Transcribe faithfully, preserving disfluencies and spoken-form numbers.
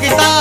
किताब।